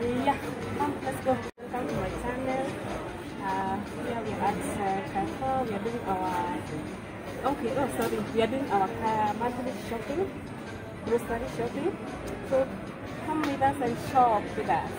Yeah, come, let's go. Welcome to my channel. Here we are at Carrefour. We are doing our we are doing our monthly shopping, grocery shopping. So come with us and shop with us.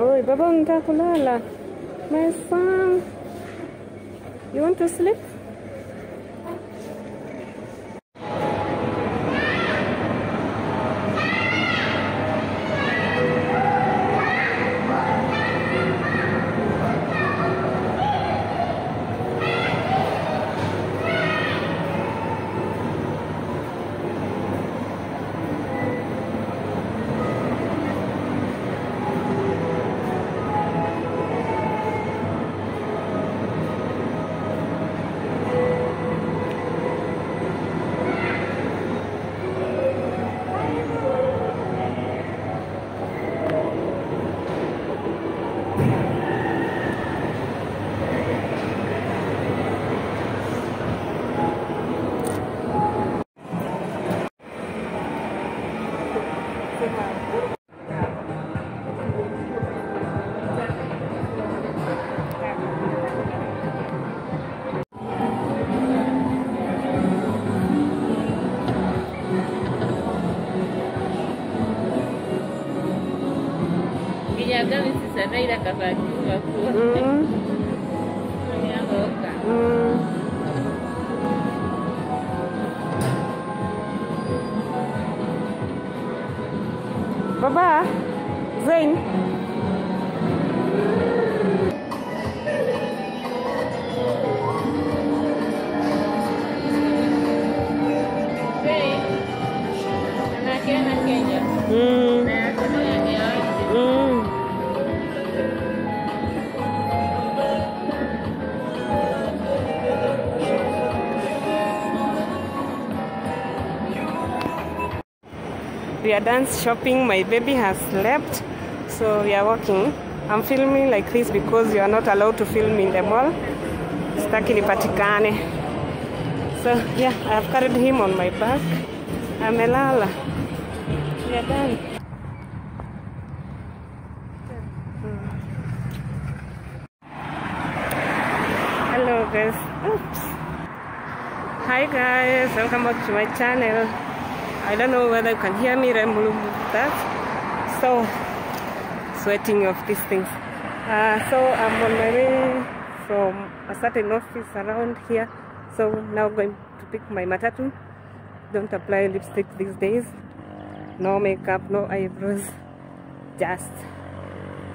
Oi, babonga kulala. My son, you want to sleep? Baba, Zain. We are done shopping. My baby has slept, so we are walking. I'm filming like this because you are not allowed to film in the mall. Staki nipatikane. So yeah, I have carried him on my back. Amelala. We are done. Hello guys. Oops. Hi guys, welcome back to my channel. I don't know whether you can hear me rambling with that. So, sweating of these things. So I'm on my way from a certain office around here. So now I'm going to pick my matatu. Don't apply lipstick these days. No makeup, no eyebrows. Just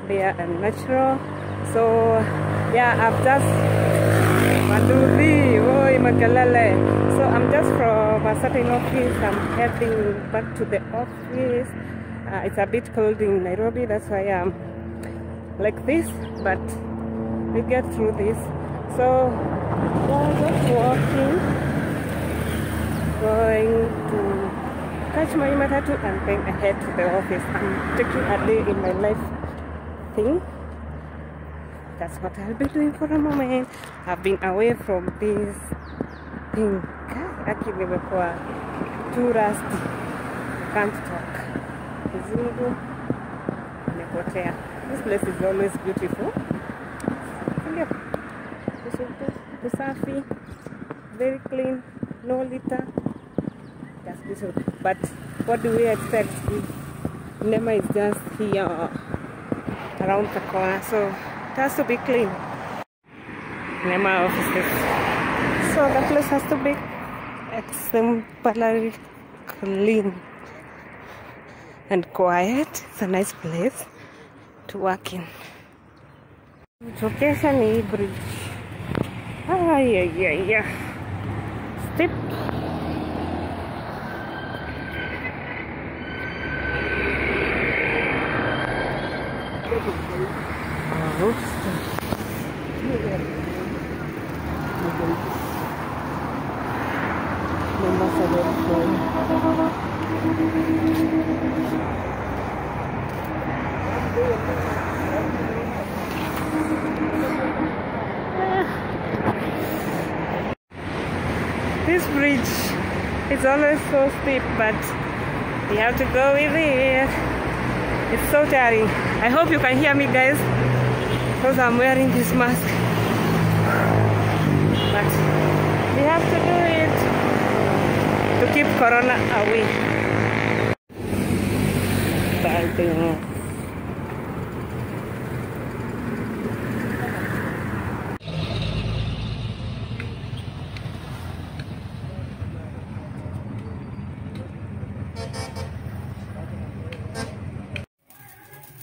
bare and natural. So yeah, I've just Manduri, oi makalale. So I'm just from a certain office. I'm heading back to the office. It's a bit cold in Nairobi, that's why I'm like this, but we get through this. So I'm just walking, going to catch my matatu and then I head to the office. I'm taking a day in my life thing. That's what I'll be doing for a moment. I've been away from this thing. Actually, nimekuwa too rusty. Can't talk. Kizungu nimepotea. This place is always beautiful. Ndio. Kusafi. Very clean. No litter. That's beautiful. But what do we expect? Nema is just here around the corner, so it has to be clean. Nema offices. So the place has to be exemplary clean and quiet. It's a nice place to work in. Location is bridge. Ah, yeah. Steep. This bridge is always so steep, but you have to go with it. It's so tiring. I hope you can hear me, guys, because I'm wearing this mask. But we have to do it to keep corona away. Bye.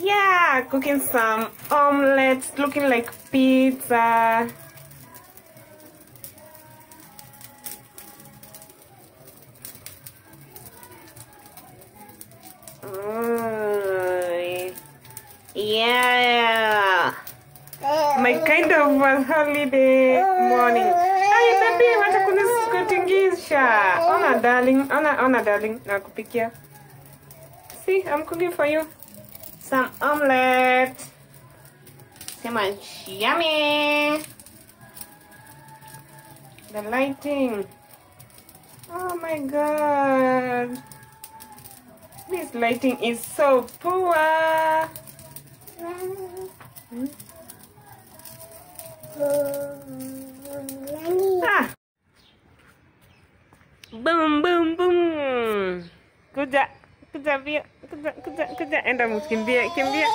Yeah, cooking some omelets, looking like pizza. Yeah, my kind of holiday morning. Ay, baby, wacha kunisukutingisha. Ona darling, ona darling, nakupikia. See, I'm cooking for you. Some omelette. So much yummy. The lighting. Oh my god. This lighting is so poor. Ah. Boom, boom, boom. Good job. Kuja enda mkimbia kimbia.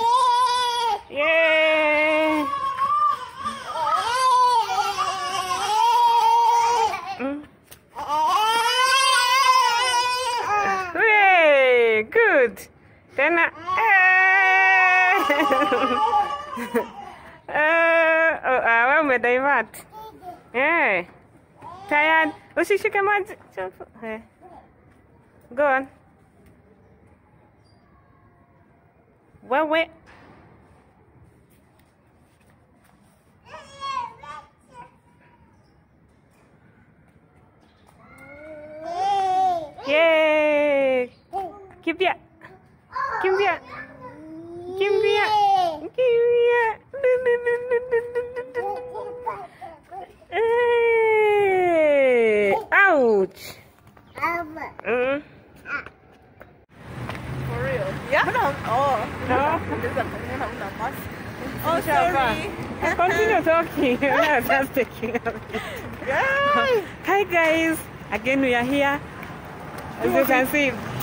Yeah. Hey, good. Tena. Awa umedivert. Eh. Tired. Usishike maji. Go on. Wait. Yay! Give ya. Hey! Ouch! Yeah? Oh, sorry. Continue talking. I'm just taking a bit. Yeah. Hi, guys. Again, we are here. As you can see. Guys,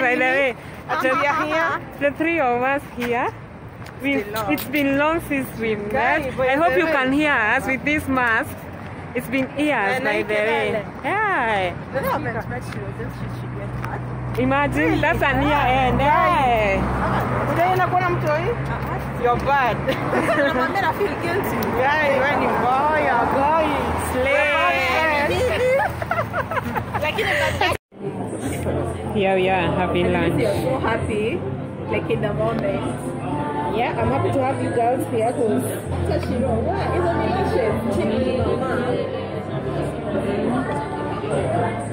by the way, we are here. The three of us here. It's been long since we met. I hope you can hear us with this mask. It's been years, by the way. Hi. Imagine, that's an ear end. Hey. You're bad. I feel guilty. Yeah, when you go, you're going. Slay. Here we are having lunch. You're so happy, like in the moment. Yeah, I'm happy to have you girls here because it's a delicious chili.